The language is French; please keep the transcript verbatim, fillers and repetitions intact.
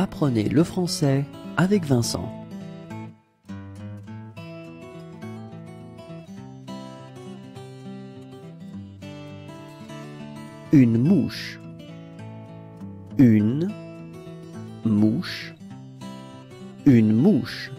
Apprenez le français avec Vincent. Une mouche. Une mouche. Une mouche.